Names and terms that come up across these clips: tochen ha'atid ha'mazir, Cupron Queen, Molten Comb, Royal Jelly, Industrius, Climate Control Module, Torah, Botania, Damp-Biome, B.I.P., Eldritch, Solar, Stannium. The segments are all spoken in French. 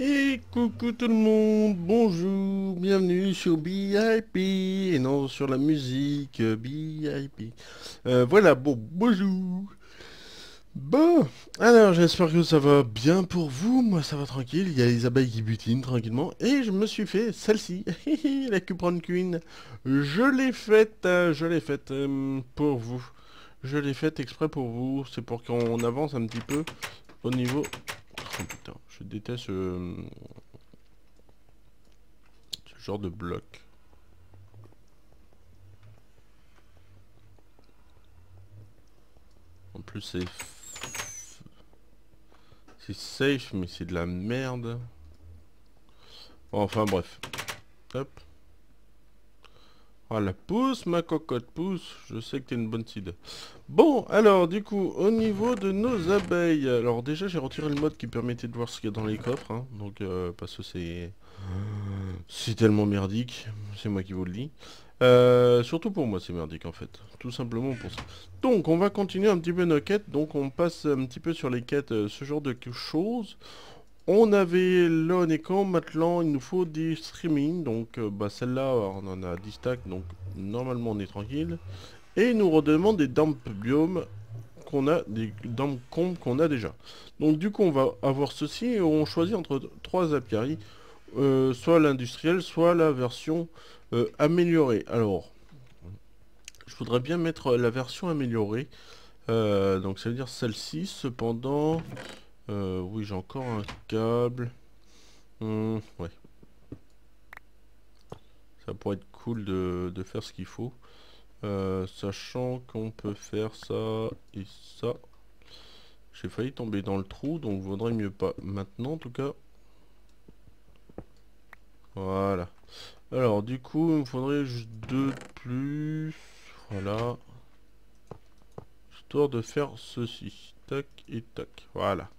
Et coucou tout le monde, bonjour, bienvenue sur B.I.P. et non sur la musique B.I.P. Voilà, bon, bonjour. Bon, alors j'espère que ça va bien pour vous, moi ça va tranquille, il y a les abeilles qui butinent tranquillement. Et je me suis fait celle-ci, la Cupron Queen, je l'ai faite pour vous. Je l'ai faite exprès pour vous, c'est pour qu'on avance un petit peu au niveau... Oh putain, je déteste ce genre de bloc. En plus c'est safe mais c'est de la merde. Enfin bref. Hop. Voilà, pousse ma cocotte, pousse, je sais que t'es une bonne seed. Bon, alors du coup, au niveau de nos abeilles, alors déjà j'ai retiré le mode qui permettait de voir ce qu'il y a dans les coffres, hein, donc parce que c'est tellement merdique, c'est moi qui vous le dis. Surtout pour moi c'est merdique en fait, tout simplement pour ça. Donc on va continuer un petit peu nos quêtes, donc on passe un petit peu sur les quêtes, ce genre de choses. On avait l'on et quand maintenant il nous faut des streaming, donc bah celle-là on en a 10 stacks donc normalement on est tranquille. Et il nous redemande des Damp-Biome qu'on a, des Damp-Comb qu'on a déjà. Donc du coup on va avoir ceci et on choisit entre 3 apiaries, soit l'industriel, soit la version améliorée. Alors je voudrais bien mettre la version améliorée, donc ça veut dire celle-ci, cependant... oui, j'ai encore un câble. Ouais. Ça pourrait être cool de faire ce qu'il faut. Sachant qu'on peut faire ça et ça. J'ai failli tomber dans le trou, donc vaudrait mieux pas. Maintenant, en tout cas. Voilà. Alors, du coup, il me faudrait juste 2 de plus. Voilà. Histoire de faire ceci. Tac et tac, voilà.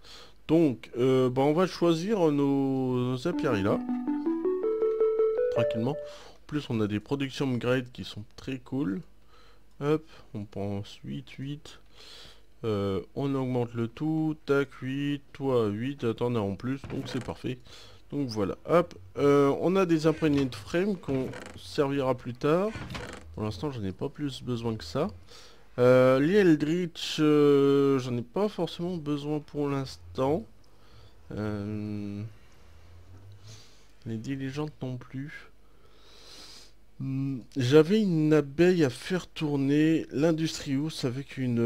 Donc, bah on va choisir nos apiaries là. Tranquillement. En plus, on a des productions upgrade qui sont très cool. Hop, on pense 8, 8. On augmente le tout. Tac, 8, toi 8. Attends, on a en plus, donc c'est parfait. Donc voilà, hop. On a des imprégnés de frame qu'on servira plus tard. Pour l'instant, je n'ai pas plus besoin que ça. Les Eldritch, j'en ai pas forcément besoin pour l'instant. Les diligentes non plus. J'avais une abeille à faire tourner, l'Industrius, avec une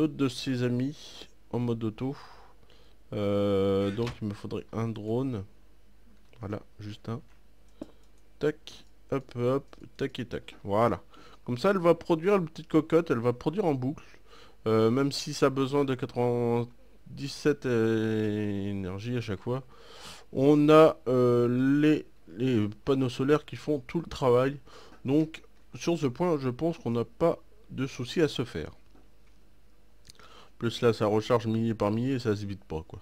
autre de ses amis en mode auto. Donc il me faudrait un drone. Voilà, juste un. Tac, hop, hop, tac et tac. Voilà. Comme ça, elle va produire, la petite cocotte, elle va produire en boucle. Même si ça a besoin de 97 énergie à chaque fois. On a les panneaux solaires qui font tout le travail. Donc, sur ce point, je pense qu'on n'a pas de souci à se faire. Plus là, ça recharge millier par millier et ça se vide pas, quoi.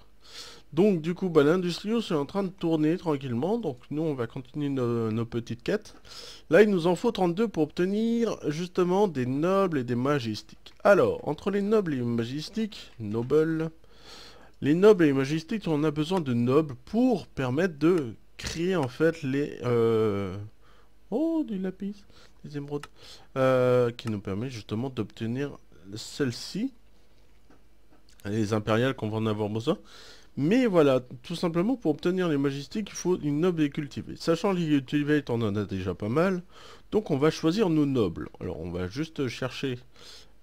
Donc, du coup, bah, l'Industrius est en train de tourner tranquillement. Donc, nous, on va continuer nos petites quêtes. Là, il nous en faut 32 pour obtenir, justement, des nobles et des magistiques. Alors, entre les nobles et les magistiques, les nobles et les magistiques, on a besoin de nobles pour permettre de créer, en fait, les... Oh, du lapis, des émeraudes. Qui nous permet, justement, d'obtenir celle-ci. Les impériales qu'on va en avoir besoin. Mais voilà, tout simplement pour obtenir les magistiques, il faut une noble et cultivée. Sachant que les cultivés, on en a déjà pas mal. Donc on va choisir nos nobles. Alors on va juste chercher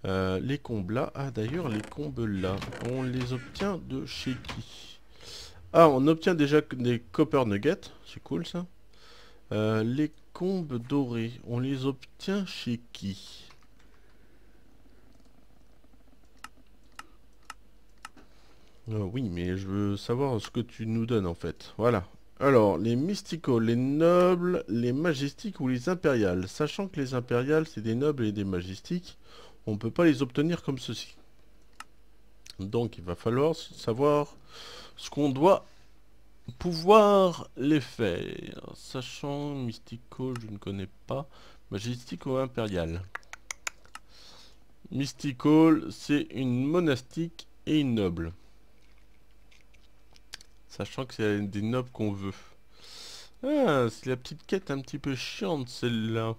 les combes là. Ah d'ailleurs, les combes là, on les obtient de chez qui? Ah, on obtient déjà des copper nuggets. C'est cool ça. Les combes dorées, on les obtient chez qui? Oui, mais je veux savoir ce que tu nous donnes en fait. Voilà. Alors, les mysticaux, les nobles, les magistiques ou les impériales. Sachant que les impériales, c'est des nobles et des magistiques, on ne peut pas les obtenir comme ceci. Donc, il va falloir savoir ce qu'on doit pouvoir les faire. Sachant, mysticaux, je ne connais pas. Magistique ou impérial. Mysticaux, c'est une monastique et une noble. Sachant que c'est des nobles qu'on veut. Ah, c'est la petite quête un petit peu chiante celle-là.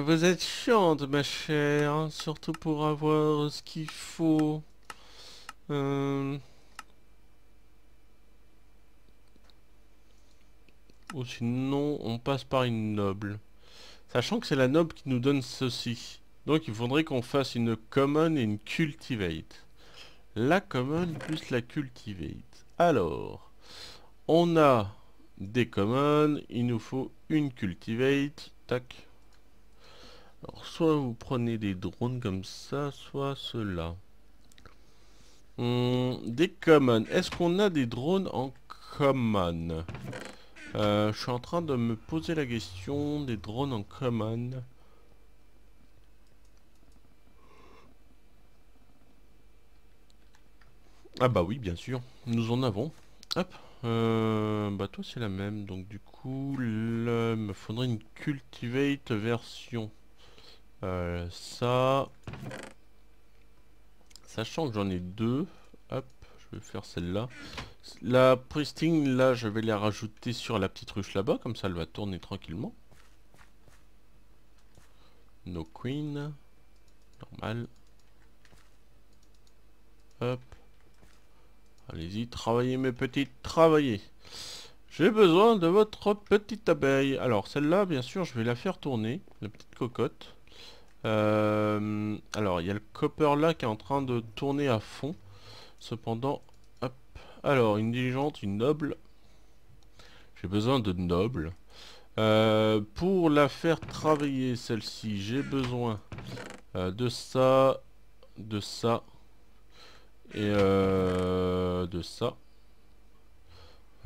Vous êtes chiante ma chère, surtout pour avoir ce qu'il faut. Ou sinon on passe par une noble. Sachant que c'est la noble qui nous donne ceci. Donc il faudrait qu'on fasse une common et une cultivate. La common plus la cultivate. Alors, on a des commons, il nous faut une cultivate. Tac. Alors soit vous prenez des drones comme ça, soit cela. Des commons. Est-ce qu'on a des drones en common? Je suis en train de me poser la question des drones en common. Ah bah oui, bien sûr, nous en avons. Hop, bah toi c'est la même, donc du coup, il me faudrait une cultivate version. Ça, sachant que j'en ai deux, hop, je vais faire celle-là. La pristine, là, je vais les rajouter sur la petite ruche là-bas, comme ça elle va tourner tranquillement. No queen, normal. Hop. Allez-y, travaillez mes petites, travaillez. J'ai besoin de votre petite abeille. Alors celle-là, bien sûr, je vais la faire tourner, la petite cocotte. Alors, il y a le copper là qui est en train de tourner à fond. Cependant, hop. Alors, une diligente, une noble. J'ai besoin de noble. Pour la faire travailler, celle-ci, j'ai besoin de ça, de ça. Et de ça.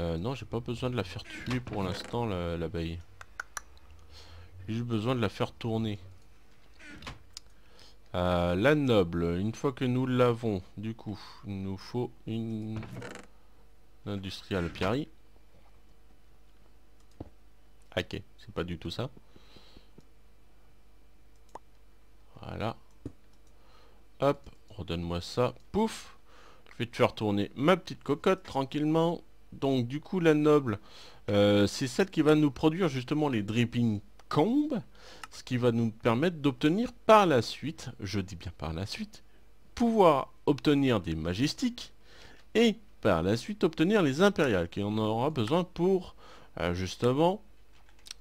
Non, j'ai pas besoin de la faire tuer pour l'instant, l'abeille. J'ai juste besoin de la faire tourner. La noble, une fois que nous l'avons, du coup, il nous faut une industrielle Pierry. Ok, c'est pas du tout ça. Voilà. Hop, redonne-moi ça. Pouf! Je vais te faire tourner ma petite cocotte tranquillement. Donc du coup la noble, c'est celle qui va nous produire justement les dripping combs, ce qui va nous permettre d'obtenir par la suite, je dis bien par la suite, pouvoir obtenir des magistiques et par la suite obtenir les impériales, qui en aura besoin pour justement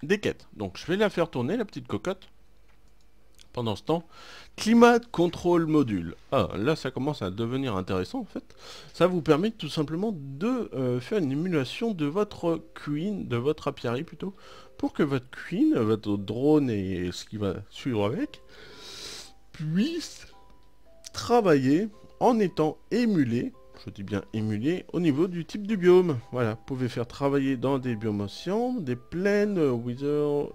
des quêtes. Donc je vais la faire tourner la petite cocotte. Pendant ce temps, Climate Control Module. Ah, là ça commence à devenir intéressant en fait. Ça vous permet tout simplement de faire une émulation de votre queen, de votre apiary plutôt, pour que votre queen, votre drone et ce qui va suivre avec, puisse travailler en étant émulé, je dis bien émulé, au niveau du type du biome. Voilà, vous pouvez faire travailler dans des biomes océans, des plaines, wither,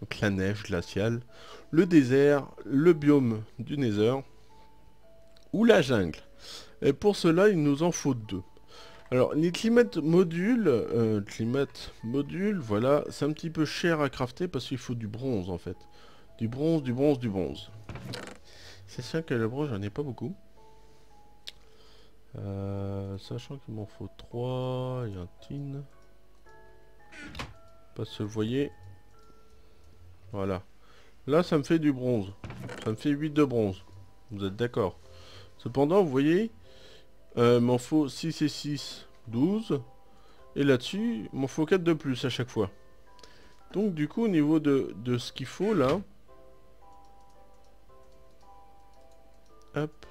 donc la neige glaciale, le désert, le biome du nether ou la jungle. Et pour cela, il nous en faut deux. Alors, les climate modules, voilà, c'est un petit peu cher à crafter parce qu'il faut du bronze en fait. Du bronze, du bronze, du bronze. C'est sûr que le bronze, j'en ai pas beaucoup. Sachant qu'il m'en faut 3 et un tin. Pas se voyer. Voilà. Là, ça me fait du bronze. Ça me fait 8 de bronze. Vous êtes d'accord? Cependant, vous voyez, m'en faut 6 et 6, 12. Et là-dessus, m'en faut 4 de plus à chaque fois. Donc, du coup, au niveau de ce qu'il faut, là... Hop.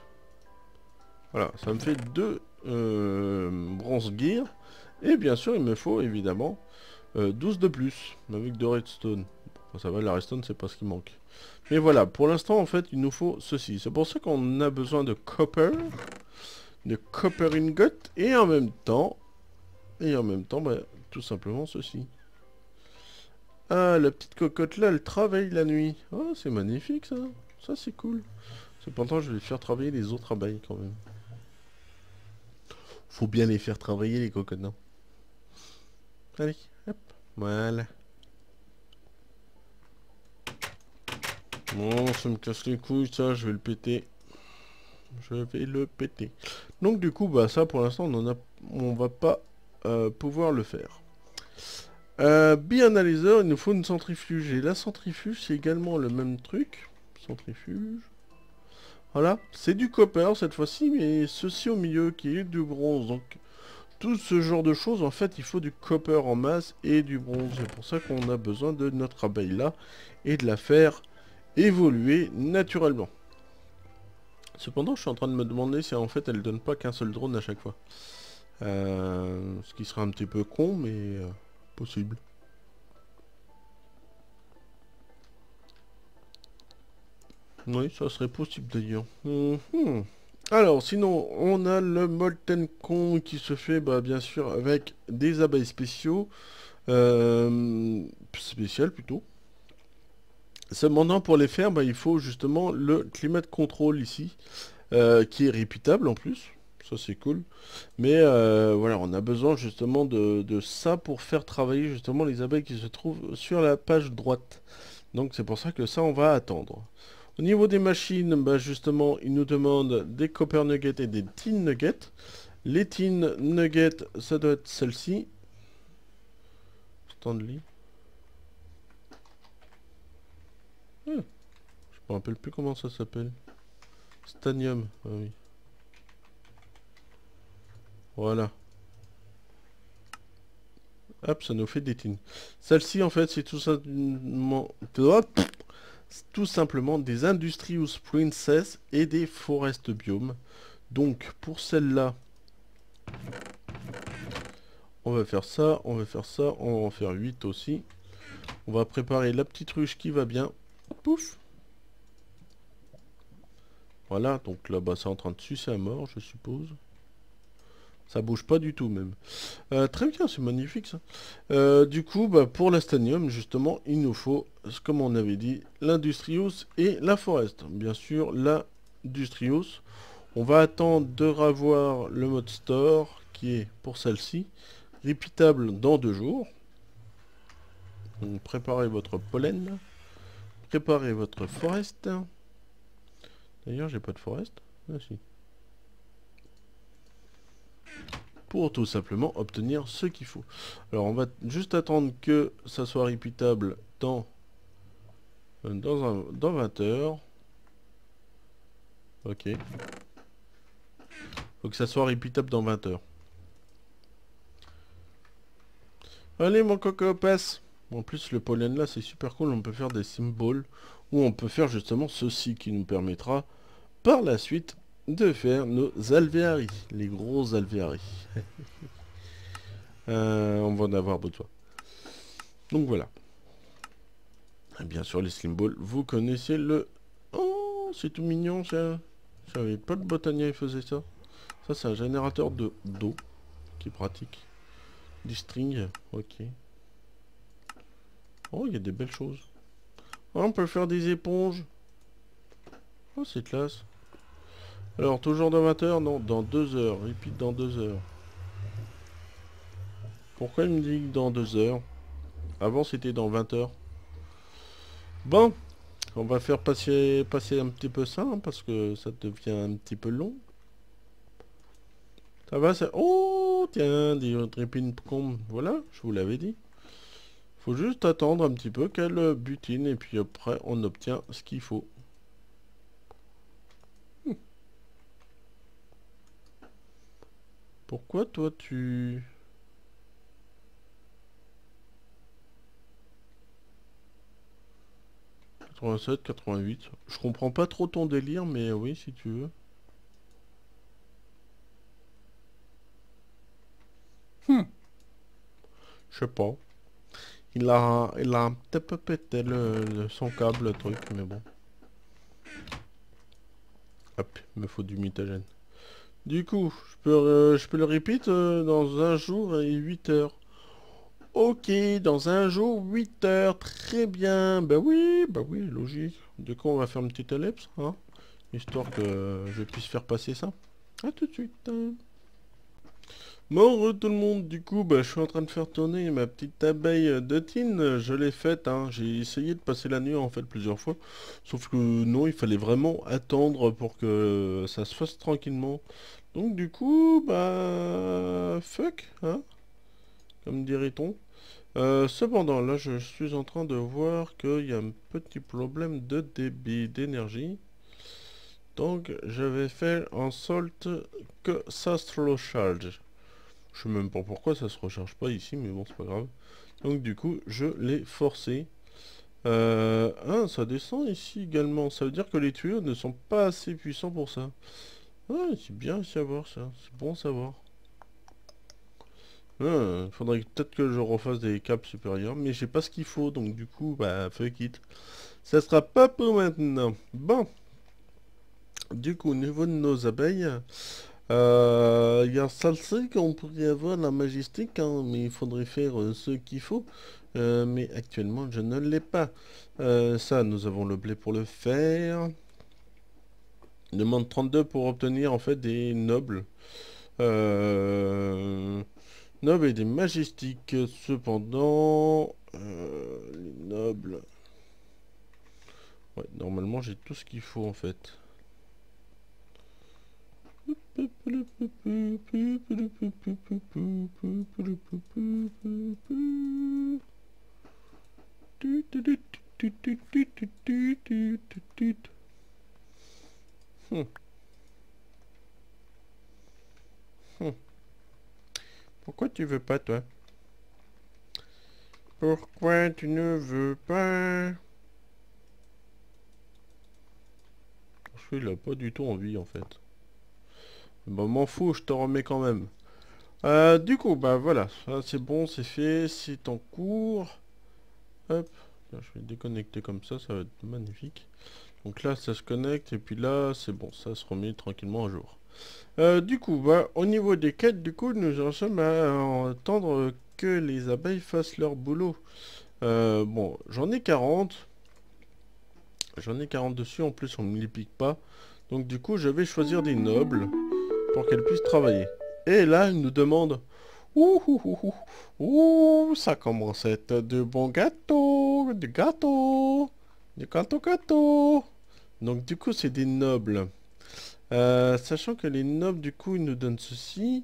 Voilà, ça me fait 2 bronze gear. Et bien sûr, il me faut, évidemment, 12 de plus, avec 2 redstone. Ça va, la redstone c'est pas ce qui manque, mais voilà, pour l'instant en fait il nous faut ceci. C'est pour ça qu'on a besoin de copper, de copper ingot, et en même temps bah, tout simplement ceci. Ah, la petite cocotte là, elle travaille la nuit. Oh, c'est magnifique ça, ça c'est cool. Cependant, je vais faire travailler les autres abeilles quand même. Faut bien les faire travailler les cocottes, non? Allez, hop, voilà. Non, ça me casse les couilles, ça, je vais le péter. Je vais le péter. Donc du coup, bah ça pour l'instant, on va pas pouvoir le faire. Bi-analyseur, il nous faut une centrifuge. Et la centrifuge, c'est également le même truc. Centrifuge. Voilà, c'est du copper cette fois-ci, mais ceci au milieu qui est du bronze. Donc tout ce genre de choses, en fait, il faut du copper en masse et du bronze. C'est pour ça qu'on a besoin de notre abeille là et de la faire évoluer naturellement. Cependant, je suis en train de me demander si en fait elle donne pas qu'un seul drone à chaque fois. Ce qui serait un petit peu con, mais possible. Oui, ça serait possible d'ailleurs. Alors, sinon, on a le Molten Comb qui se fait, bah, bien sûr, avec des abeilles spéciaux. Spéciales, plutôt. Cependant, pour les faire, bah, il faut justement le Climate Control ici, qui est réputable en plus. Ça, c'est cool. Mais voilà, on a besoin justement de ça pour faire travailler justement les abeilles qui se trouvent sur la page droite. Donc, c'est pour ça que ça, on va attendre. Au niveau des machines, bah justement, ils nous demandent des copper nuggets et des tin nuggets. Les tin nuggets, ça doit être celle-ci. Stanley. Je ne me rappelle plus comment ça s'appelle. Stannium, ah oui. Voilà. Hop, ça nous fait des tins. Celle-ci, en fait, c'est tout simplement... des Industrius Princess et des Forest Biome. Donc pour celle-là, on va faire ça, on va faire ça, on va en faire 8 aussi. On va préparer la petite ruche qui va bien. Pouf. Voilà, donc là-bas c'est en train de sucer à mort, je suppose. Ça bouge pas du tout même. Très bien, c'est magnifique ça. Du coup, bah, pour la Stannium, justement, il nous faut, comme on avait dit, l'Industrius et la Forest. Bien sûr, l'Industrius. On va attendre de revoir le mode store, qui est pour celle-ci, réputable dans 2 jours. Donc, préparez votre pollen. Préparez votre Forest. D'ailleurs, j'ai pas de Forest. Ah si. Pour tout simplement obtenir ce qu'il faut. Alors on va juste attendre que ça soit réputable dans 20 heures. Ok. Faut que ça soit réputable dans 20 heures. Allez mon coco, passe. En plus le pollen là c'est super cool, on peut faire des symboles ou on peut faire justement ceci qui nous permettra par la suite de faire nos alvéaries, les gros alvéaries. On va en avoir besoin. Donc voilà. Et bien sûr les slim balls, vous connaissez le... Oh, c'est tout mignon ça. Je savais pas que Botania faisait ça. Ça c'est un générateur de d'eau qui pratique. Du string, ok. Oh, il y a des belles choses. Oh, on peut faire des éponges. Oh, c'est classe. Alors, toujours dans 20 heures? Non, dans 2 heures. Répite dans 2 heures. Pourquoi il me dit que dans 2 heures? Avant, c'était dans 20 heures. Bon, on va faire passer un petit peu ça, hein, parce que ça devient un petit peu long. Ça va, ça... Oh, tiens, des répines combes. Voilà, je vous l'avais dit. Faut juste attendre un petit peu qu'elle butine, et puis après, on obtient ce qu'il faut. Pourquoi toi tu... ...87, 88. Je comprends pas trop ton délire, mais oui, si tu veux. Je sais pas. Il a un petit peu pété son câble, le truc, mais bon. Hop, il me faut du mutagène. Du coup, je peux le répéter dans 1 jour et 8 heures. Ok, dans 1 jour, 8 heures. Très bien. Bah oui, logique. Du coup, on va faire une petite ellipse, hein, histoire que je puisse faire passer ça. À tout de suite. Bon tout le monde, du coup je suis en train de faire tourner ma petite abeille de tin. Je l'ai faite, hein. J'ai essayé de passer la nuit en fait plusieurs fois, sauf que non, il fallait vraiment attendre pour que ça se fasse tranquillement. Donc du coup fuck, hein, comme dirait-on. Cependant là je suis en train de voir qu'il y a un petit problème de débit d'énergie. Donc je vais faire en sorte que ça se recharge. Je sais même pas pourquoi ça se recharge pas ici, mais bon c'est pas grave. Donc du coup je l'ai forcé. Ah, ça descend ici également. Ça veut dire que les tuyaux ne sont pas assez puissants pour ça. Ah, c'est bien à savoir ça. C'est bon à savoir. Ah, faudrait peut-être que je refasse des câbles supérieurs, mais j'ai pas ce qu'il faut. Donc du coup fuck it. Ça sera pas pour maintenant. Bon. Du coup au niveau de nos abeilles. Il y a celle-ci qu'on pourrait avoir la majestique, hein, mais il faudrait faire ce qu'il faut, mais actuellement je ne l'ai pas. Ça, nous avons le blé pour le faire. Demande 32 pour obtenir en fait des nobles, nobles et des majestiques. Cependant les nobles, ouais, normalement j'ai tout ce qu'il faut en fait. Pourquoi tu veux pas, toi? Pourquoi tu ne veux pas? Je suis là pas du tout envie en fait. Bon, m'en fous, je te remets quand même. Du coup, voilà. Ça, c'est bon, c'est fait, c'est en cours. Hop. Là, je vais déconnecter comme ça, ça va être magnifique. Donc là, ça se connecte, et puis là, c'est bon, ça se remet tranquillement à jour. Du coup, au niveau des quêtes, du coup, nous en sommes à attendre que les abeilles fassent leur boulot. Bon, j'en ai 40. J'en ai 40 dessus, en plus, on ne me les pique pas. Donc du coup, je vais choisir des nobles. Pour qu'elle puisse travailler. Et là, il nous demande... Ouh, ça commence à être de bons gâteaux. Du gâteau. Donc du coup, c'est des nobles. Sachant que les nobles, du coup, ils nous donnent ceci.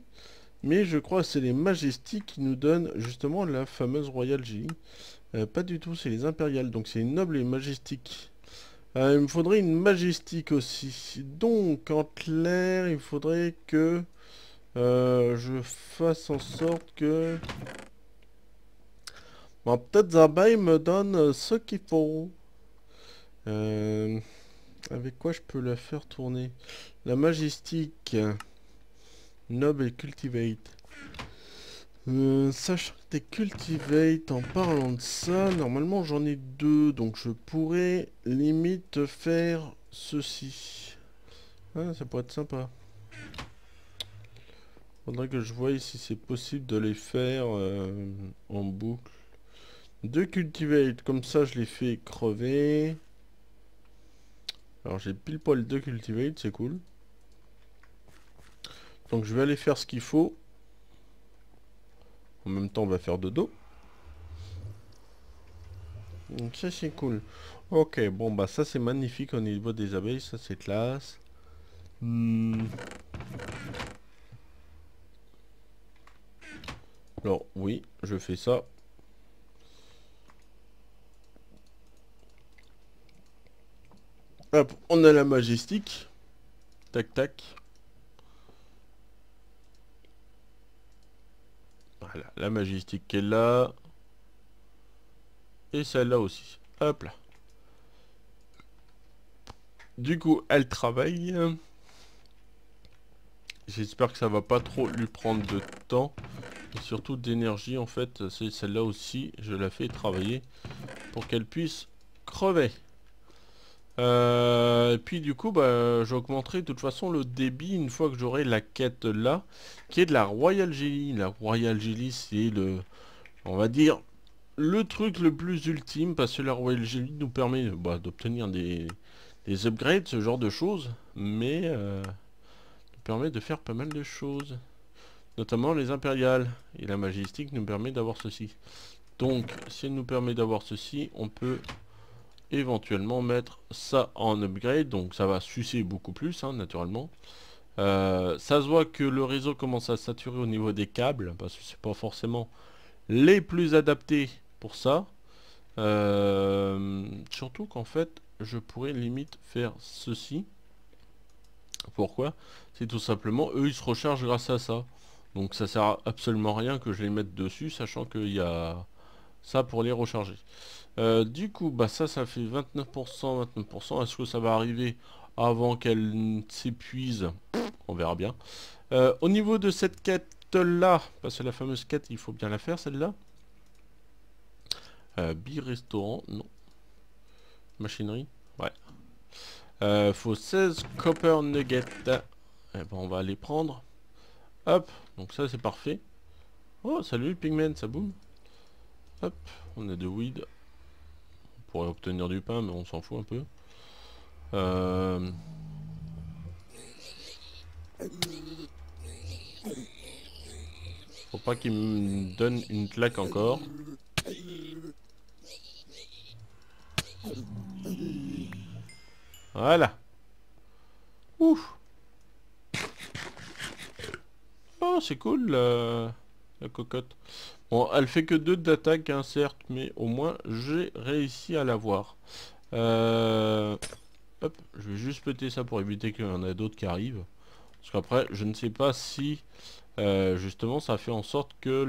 Mais je crois que c'est les majestiques qui nous donnent justement la fameuse Royal Jelly. Pas du tout, c'est les impériales. Donc c'est les nobles et les majestiques. Il me faudrait une majestique aussi. Donc en clair, il faudrait que je fasse en sorte que ma petite abeille me donne ce qu'il faut. Avec quoi je peux la faire tourner? La majestique. Noble et cultivate. Sachant que t'es cultivate, en parlant de ça, normalement j'en ai deux, donc je pourrais limite faire ceci. Ah, ça pourrait être sympa. Faudrait que je voie si c'est possible de les faire en boucle. Deux cultivate, comme ça je les fais crever. Alors j'ai pile poil deux cultivate, c'est cool. Donc je vais aller faire ce qu'il faut. En même temps, on va faire dodo. Donc ça, c'est cool. Ok, bon, ça, c'est magnifique au niveau des abeilles. Ça, c'est classe. Alors, oui, je fais ça. Hop, on a la majestique. Tac, tac. Voilà, la majestique qui est là. Et celle-là aussi. Hop là. Du coup, elle travaille. J'espère que ça va pas trop lui prendre de temps. Et surtout d'énergie, en fait. C'est celle-là aussi. Je la fais travailler pour qu'elle puisse crever. Et puis du coup j'augmenterai de toute façon le débit une fois que j'aurai la quête là, qui est de la Royal Jelly. La Royal Jelly, c'est le, on va dire, le truc le plus ultime, parce que la Royal Jelly nous permet d'obtenir des upgrades, ce genre de choses, mais nous permet de faire pas mal de choses. notamment les impériales. Et la magistique nous permet d'avoir ceci. Donc si elle nous permet d'avoir ceci, on peut éventuellement mettre ça en upgrade. Donc ça va sucer beaucoup plus, hein, naturellement. Ça se voit que le réseau commence à saturer au niveau des câbles, parce que c'est pas forcément les plus adaptés pour ça. Surtout qu'en fait je pourrais limite faire ceci. Pourquoi? C'est tout simplement eux ils se rechargent grâce à ça. Donc ça sert à absolument rien que je les mette dessus, sachant qu'il y a ça pour les recharger. Du coup bah ça fait 29%. Est-ce que ça va arriver avant qu'elle s'épuise? On verra bien. Au niveau de cette quête là, parce que la fameuse quête il faut bien la faire celle là. Bi-restaurant, non. Machinerie, ouais. Faut 16 copper nuggets. Eh ben, on va les prendre. Hop, donc ça c'est parfait. Oh, salut Pigman, ça boum. Hop, on a de weed. On pourrait obtenir du pain, mais on s'en fout un peu. Faut pas qu'il me donne une claque encore. Voilà. Ouf. Oh c'est cool la cocotte. Bon elle fait que 2 d'attaque hein, certes, mais au moins j'ai réussi à l'avoir. Hop, je vais juste péter ça pour éviter qu'il y en ait d'autres qui arrivent. Parce qu'après je ne sais pas si justement ça fait en sorte que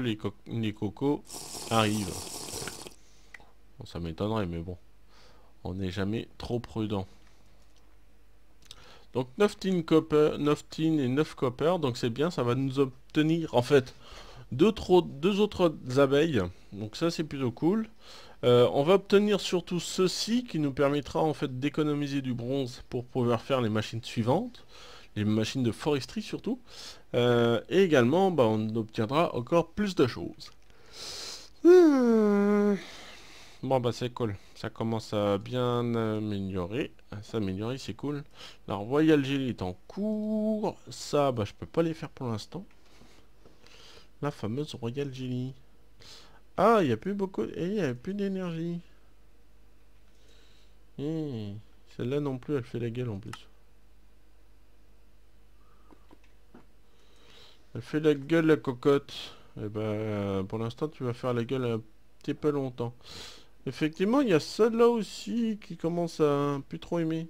les cocos arrivent. Bon, ça m'étonnerait mais bon. On n'est jamais trop prudent. Donc 9 tin copper, 9 tin et 9 copper, donc c'est bien, ça va nous obtenir en fait deux autres abeilles. Donc ça c'est plutôt cool. On va obtenir surtout ceci qui nous permettra en fait d'économiser du bronze pour pouvoir faire les machines suivantes, les machines de foresterie surtout. Et également bah, on obtiendra encore plus de choses. Bon bah c'est cool, ça commence à bien améliorer, c'est cool. La Royal Jelly est en cours, ça bah je peux pas les faire pour l'instant. La fameuse Royal Jelly. Ah il n'y a plus beaucoup, et il n'y a plus d'énergie. Celle-là non plus elle fait la gueule en plus. Elle fait la gueule la cocotte, et bah pour l'instant tu vas faire la gueule un petit peu longtemps. Effectivement, il y a celle-là aussi qui commence à plus trop aimer.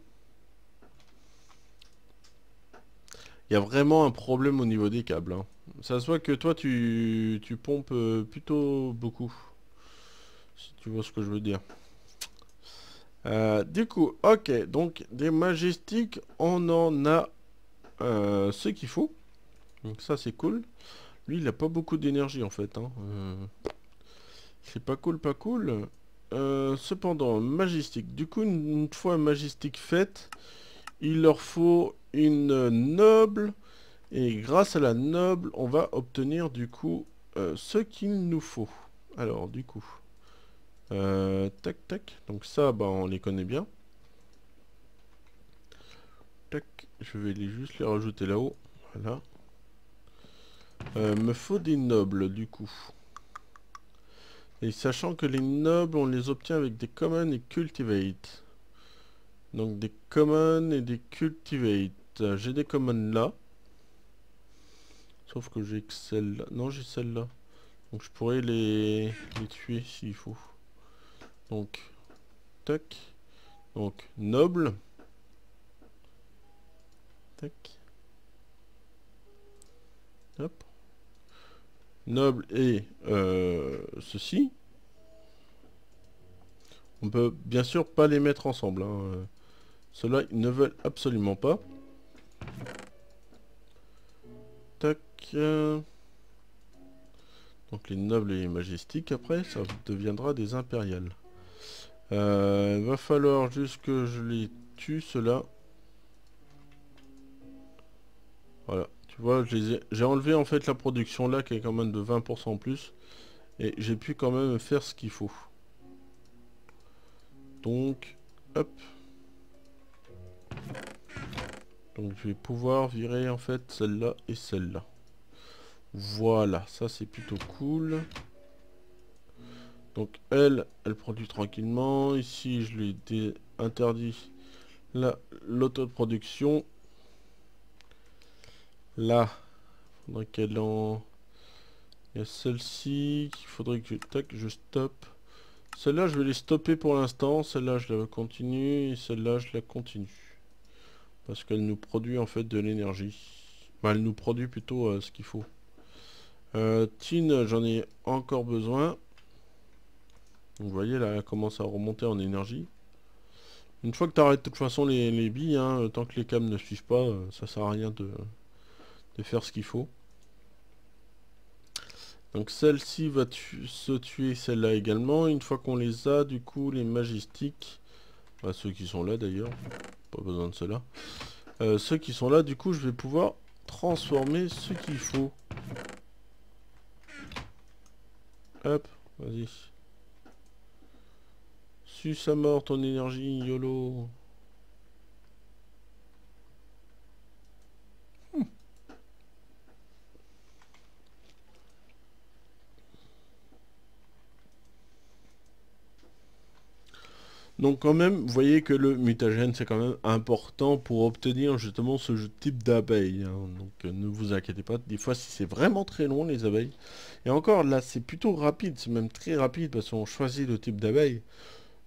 Il y a vraiment un problème au niveau des câbles. Hein. Ça se voit que toi, tu pompes plutôt beaucoup. Si tu vois ce que je veux dire. Du coup, ok. Donc, des majestiques, on en a ce qu'il faut. Donc ça, c'est cool. Lui, il n'a pas beaucoup d'énergie, en fait. Hein. C'est pas cool, pas cool. Cependant, magistique. Du coup, une fois magistique faite, il leur faut une noble. Et grâce à la noble, on va obtenir du coup ce qu'il nous faut. Alors, du coup, tac, tac. Donc ça, bah, on les connaît bien. Tac, je vais juste les rajouter là-haut. Voilà. Me faut des nobles, du coup. Et sachant que les nobles, on les obtient avec des commons et cultivate. Donc des commons et des cultivate. J'ai des commons là. Sauf que j'ai que celle-là. Non, j'ai celle-là. Donc je pourrais les tuer s'il faut. Donc, tac. Donc, noble. Tac. Hop. Noble et ceci. On peut bien sûr pas les mettre ensemble. Hein. Ceux-là, ils ne veulent absolument pas. Tac. Donc les nobles et les majestiques, après, ça deviendra des impériales. Il va falloir juste que je les tue, ceux-là. Voilà. Tu vois, j'ai enlevé en fait la production là qui est quand même de 20% en plus. Et j'ai pu quand même faire ce qu'il faut. Donc, hop. Donc je vais pouvoir virer en fait celle-là et celle-là. Voilà, ça c'est plutôt cool. Donc elle produit tranquillement. Ici je lui ai interdit l'autoproduction. Là, il faudrait qu'elle en... Il y a celle-ci qu'il faudrait que je stoppe. Celle-là je vais les stopper pour l'instant. Celle-là je la continue et celle-là je la continue. Parce qu'elle nous produit en fait de l'énergie. Enfin, elle nous produit plutôt ce qu'il faut. Tin, j'en ai encore besoin. Vous voyez là, elle commence à remonter en énergie. Une fois que tu arrêtes de toute façon les billes, hein, tant que les câbles ne suivent pas, ça sert à rien de faire ce qu'il faut. Donc celle-ci va se tuer, celle-là également. Une fois qu'on les a, du coup, les magistiques, bah, ceux qui sont là d'ailleurs, pas besoin de ceux-là. Ceux qui sont là, du coup, je vais pouvoir transformer ce qu'il faut. Hop, vas-y. Suce à mort ton énergie, YOLO. Donc quand même, vous voyez que le mutagène, c'est quand même important pour obtenir justement ce type d'abeilles. Hein. Donc ne vous inquiétez pas, des fois si c'est vraiment très long les abeilles. Et encore là, c'est plutôt rapide, c'est même très rapide parce qu'on choisit le type d'abeille.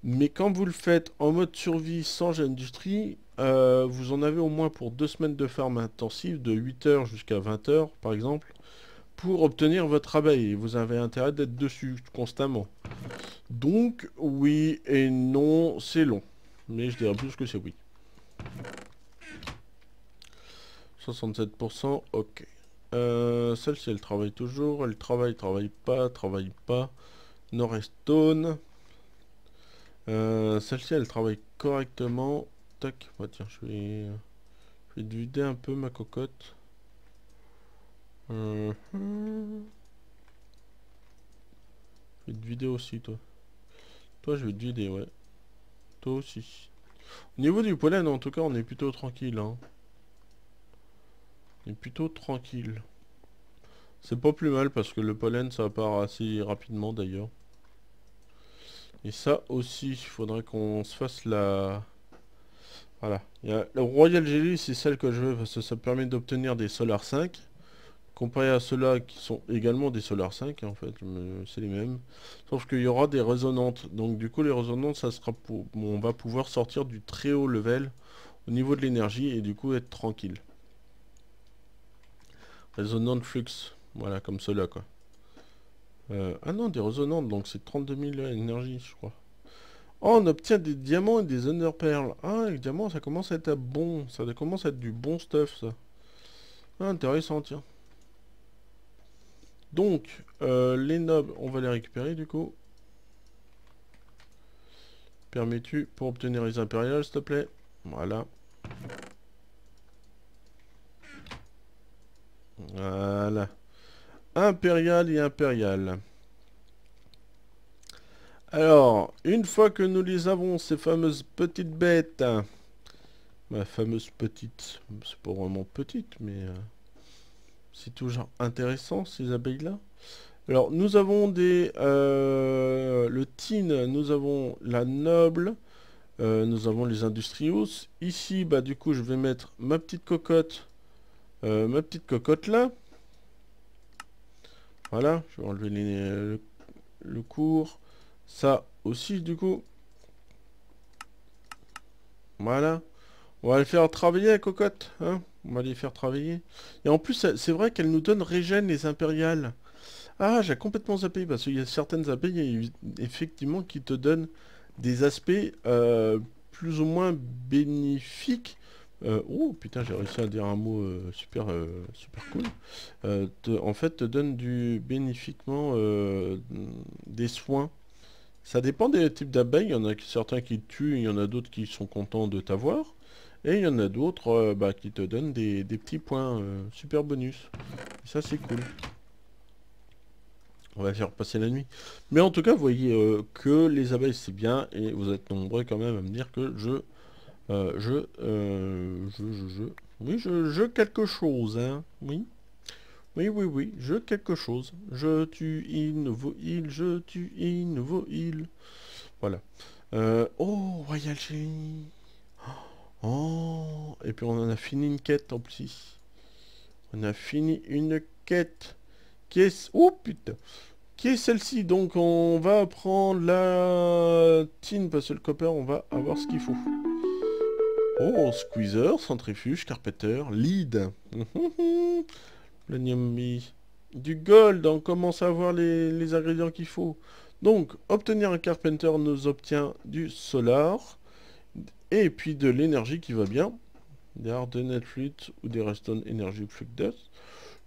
Mais quand vous le faites en mode survie sans gène d'industrie, vous en avez au moins pour 2 semaines de farm intensive, de 8 h jusqu'à 20 h par exemple, pour obtenir votre abeille. Et vous avez intérêt d'être dessus constamment. Donc, oui et non, c'est long. Mais je dirais plus que c'est oui. 67%, ok. Celle-ci, elle travaille toujours. Elle travaille pas. Norestone. Celle-ci, elle travaille correctement. Tac, bah, tiens, je vais vider un peu ma cocotte. Je vais te vider aussi, toi. Toi, je vais te vider, ouais. Toi aussi. Au niveau du pollen, en tout cas, on est plutôt tranquille. Hein. On est plutôt tranquille. C'est pas plus mal, parce que le pollen, ça part assez rapidement, d'ailleurs. Et ça aussi, il faudrait qu'on se fasse la... Voilà. Il y a le Royal Jelly, c'est celle que je veux, parce que ça permet d'obtenir des Solar 5. Comparé à ceux-là qui sont également des Solar 5, en fait, c'est les mêmes. Sauf qu'il y aura des résonantes. Donc du coup, les résonantes, ça sera pour... on va pouvoir sortir du très haut level au niveau de l'énergie et du coup être tranquille. Resonant flux, voilà, comme ceux-là, quoi. Ah non, des résonantes, donc c'est 32 000 énergie, je crois. Oh, on obtient des diamants et des underperles. Ah, les diamants, ça commence à être bon. Ça commence à être du bon stuff, ça. Ah, intéressant, tiens. Donc, les nobles, on va les récupérer du coup. Permets-tu pour obtenir les impériales, s'il te plaît. Voilà. Voilà. Impérial et impérial. Alors, une fois que nous les avons, ces fameuses petites bêtes. Ma fameuse petite, c'est pas vraiment petite, mais... c'est toujours intéressant ces abeilles là. Alors nous avons des le tin, nous avons la noble, nous avons les industrius. Ici bah du coup je vais mettre ma petite cocotte là. Voilà, je vais enlever le cours. Ça aussi du coup. Voilà. On va le faire travailler la cocotte, hein. On va les faire travailler. Et en plus, c'est vrai qu'elle nous donne régène les impériales. Ah, j'ai complètement zappé, parce qu'il y a certaines abeilles, effectivement, qui te donnent des aspects plus ou moins bénéfiques. Oh, putain, j'ai réussi à dire un mot super cool. En fait, te donne du bénéfiquement des soins. Ça dépend des types d'abeilles. Il y en a certains qui te tuent, il y en a d'autres qui sont contents de t'avoir. Et il y en a d'autres bah, qui te donnent des petits points super bonus. Et ça c'est cool. On va faire passer la nuit. Mais en tout cas, vous voyez que les abeilles c'est bien. Et vous êtes nombreux quand même à me dire que je quelque chose. Hein. Oui. Oui, je quelque chose. Je tue une nouveau île, je tue une nouveau île. Voilà. Oh, Royal Jelly. Oh, et puis on en a fini une quête en plus. On a fini une quête. Qui est... Oh putain. Qui est celle-ci? Donc on va prendre la tin parce que le copper, on va avoir ce qu'il faut. Oh, squeezer, centrifuge, carpeter, lead. Le niambi. Du gold, on commence à avoir les ingrédients qu'il faut. Donc, obtenir un carpenter nous obtient du solar. Et puis de l'énergie qui va bien. Des hardened flux ou des redstone energy flux dust.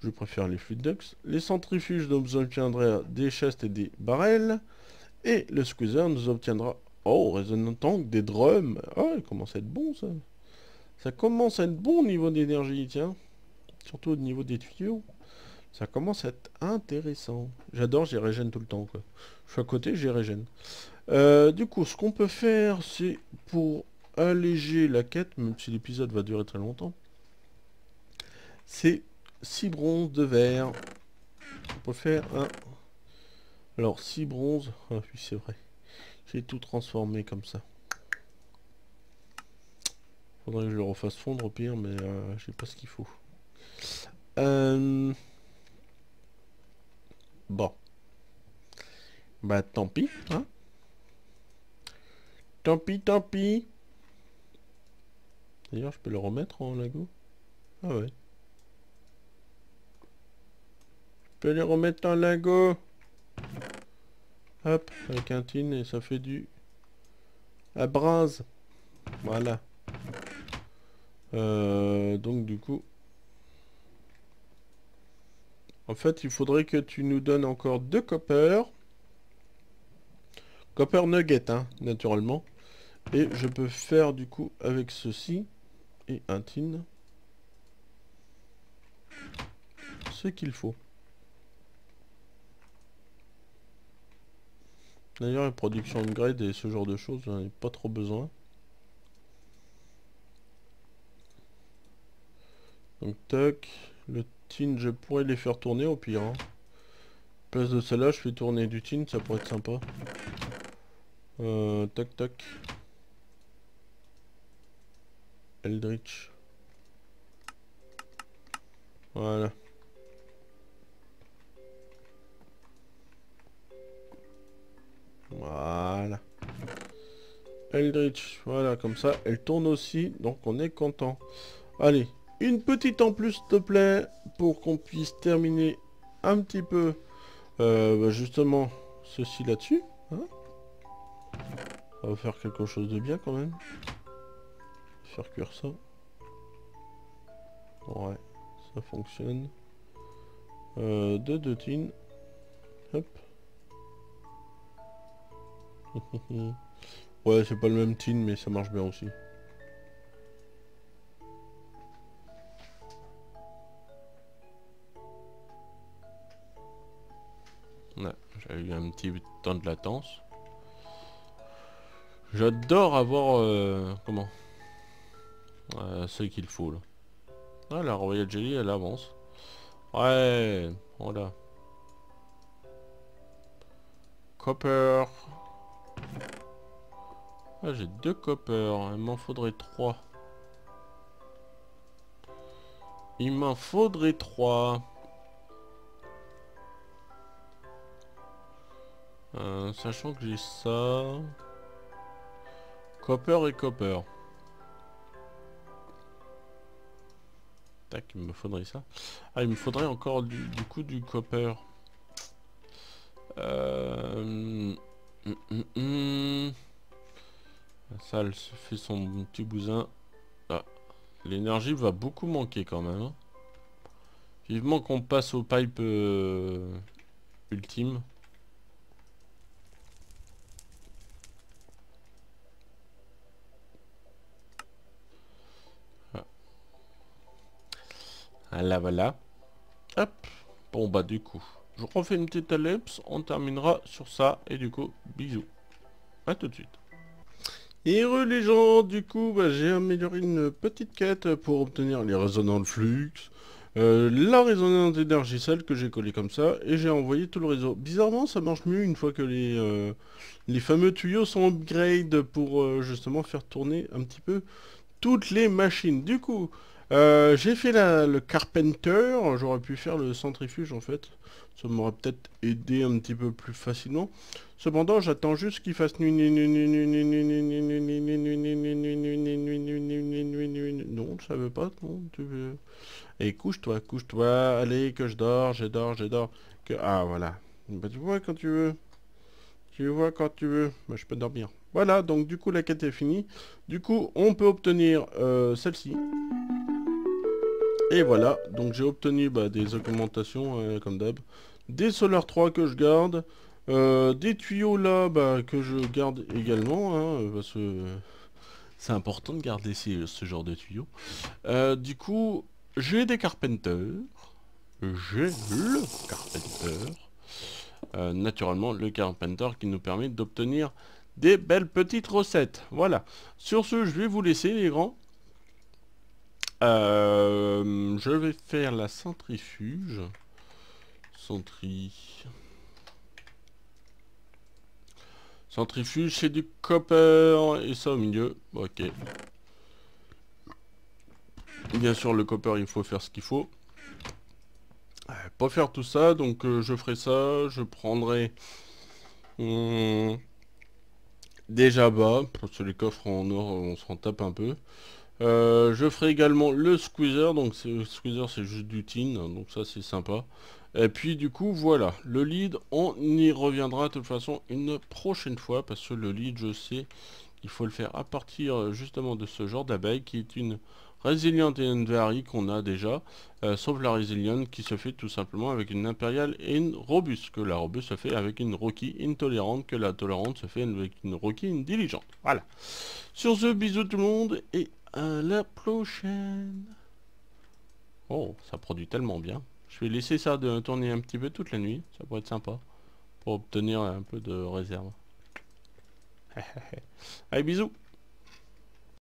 Je préfère les flux dust. Les centrifuges nous obtiendront des chastes et des barrels. Et le squeezer nous obtiendra... Oh, Resonant tank, des drums. Ah, il commence à être bon ça. Ça commence à être bon au niveau d'énergie, tiens. Surtout au niveau des tuyaux. Ça commence à être intéressant. J'adore, j'y régène tout le temps, quoi. Je suis à côté, j'y régène. Du coup, ce qu'on peut faire, c'est pour alléger la quête, même si l'épisode va durer très longtemps, c'est 6 bronzes de verre. On peut faire un... Alors, 6 bronzes... Ah oui, c'est vrai. J'ai tout transformé comme ça. Faudrait que je le refasse fondre au pire, mais je sais pas ce qu'il faut. Bon. Bah tant pis, hein. Tant pis, tant pis. D'ailleurs, je peux le remettre en lago. Ah ouais. Je peux les remettre en lago. Hop, avec un tin et ça fait du... à bronze. Voilà. Donc du coup... En fait, il faudrait que tu nous donnes encore 2 copper. Copper nugget, hein, naturellement. Et je peux faire du coup avec ceci et un tin. Ce qu'il faut. D'ailleurs, les productions upgrade et ce genre de choses, j'en ai pas trop besoin. Donc, toc, le tin, je pourrais les faire tourner au pire. Hein. À place de celle-là, je fais tourner du tin, ça pourrait être sympa. Toc, toc. Eldritch. Voilà. Voilà. Eldritch, voilà, comme ça, elle tourne aussi, donc on est content. Allez, une petite en plus, s'il te plaît, pour qu'on puisse terminer un petit peu, justement, ceci là-dessus. Hein, on va faire quelque chose de bien, quand même. Faire cuire ça. Ouais, ça fonctionne. 2 tines. Hop. Ouais, c'est pas le même tin, mais ça marche bien aussi. Ouais, j'ai eu un petit temps de latence. J'adore avoir... comment ce qu'il faut, là. Ah, la Royal Jelly, elle avance. Ouais, voilà. Copper. Ah, j'ai 2 copper, il m'en faudrait 3. Il m'en faudrait 3. Sachant que j'ai ça... Copper et copper. Tac, il me faudrait ça. Ah, il me faudrait encore du copper. Ça, elle se fait son petit bousin. Ah. L'énergie va beaucoup manquer quand même. Hein. Vivement qu'on passe au pipe ultime. Ah. Voilà, voilà. Hop. Bon, bah du coup, je refais une petite ellipse. On terminera sur ça. Et du coup, bisous. A tout de suite. Et re les gens, du coup, bah, j'ai amélioré une petite quête pour obtenir les Resonant flux, la résonance d'énergie, celle que j'ai collée comme ça, et j'ai envoyé tout le réseau. Bizarrement, ça marche mieux une fois que les fameux tuyaux sont upgrade pour justement faire tourner un petit peu toutes les machines. Du coup, j'ai fait le carpenter, j'aurais pu faire le centrifuge en fait, ça m'aurait peut-être aidé un petit peu plus facilement. Cependant, j'attends juste qu'il fasse nuit, non, ça veut pas, non, tu veux... Et couche-toi, allez, que je dors, que... Ah, voilà, bah, tu vois quand tu veux, bah, je peux dormir. Voilà, donc du coup, la quête est finie, du coup, on peut obtenir celle-ci. Et voilà, donc j'ai obtenu des augmentations, comme d'hab. Des Solar 3 que je garde. Des tuyaux là, que je garde également. Hein, parce que c'est important de garder ce genre de tuyaux. Du coup, j'ai des carpenters. J'ai le carpenter. Naturellement, le carpenter qui nous permet d'obtenir des belles petites recettes. Voilà. Sur ce, je vais vous laisser les grands. Je vais faire la centrifuge. Centrifuge, c'est du copper. Et ça au milieu. Ok. Bien sûr, le copper, il faut faire ce qu'il faut. Pour faire tout ça, donc je ferai ça. Je prendrai... déjà bas. Parce que les coffres en or, on s'en tape un peu. Je ferai également le squeezer, donc le squeezer c'est juste du tin, donc ça c'est sympa. Et puis du coup voilà, le lead on y reviendra de toute façon une prochaine fois, parce que le lead je sais qu'il faut le faire à partir justement de ce genre d'abeille qui est une résiliente et une varie qu'on a déjà, sauf la résiliente qui se fait tout simplement avec une impériale et une robuste, que la robuste se fait avec une rocky intolérante, que la tolérante se fait avec une rocky indiligente. Voilà. Sur ce, bisous tout le monde et... à la prochaine. Oh, ça produit tellement bien. Je vais laisser ça de tourner un petit peu toute la nuit. Ça pourrait être sympa. Pour obtenir un peu de réserve. Allez, bisous.